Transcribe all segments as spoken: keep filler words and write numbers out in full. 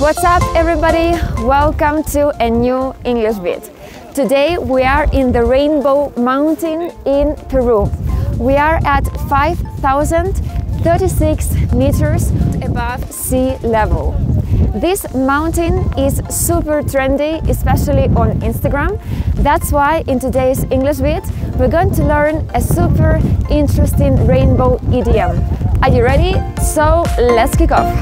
What's up, everybody? Welcome to a new English Bits. Today we are in the Rainbow Mountain in Peru. We are at five thousand thirty-six meters above sea level. This mountain is super trendy, especially on Instagram. That's why in today's English Bits we're going to learn a super interesting rainbow idiom. Are you ready? So let's kick off!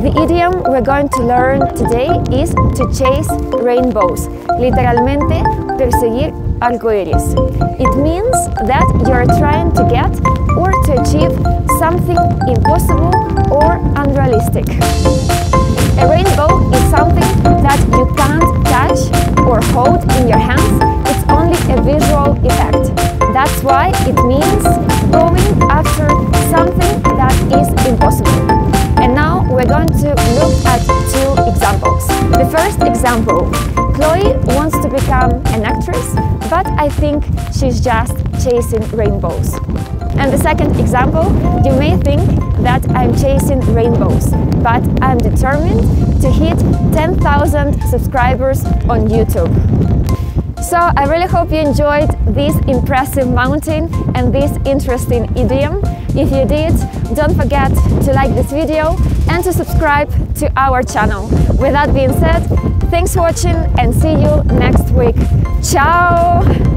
The idiom we're going to learn today is to chase rainbows, literalmente perseguir arcoíris. It means that you're trying to get or to achieve something impossible or unrealistic. A rainbow is something that you can't touch or hold in your hands, it's only a visual effect. That's why it means going after something that is impossible. And now we're going to look at two examples. The first example, Chloe wants to become an actress, but I think she's just chasing rainbows. And the second example, you may think that I'm chasing rainbows, but I'm determined to hit ten thousand subscribers on YouTube. So I really hope you enjoyed this impressive mountain and this interesting idiom. If you did, don't forget to like this video and to subscribe to our channel. With that being said, thanks for watching and see you next week. Ciao!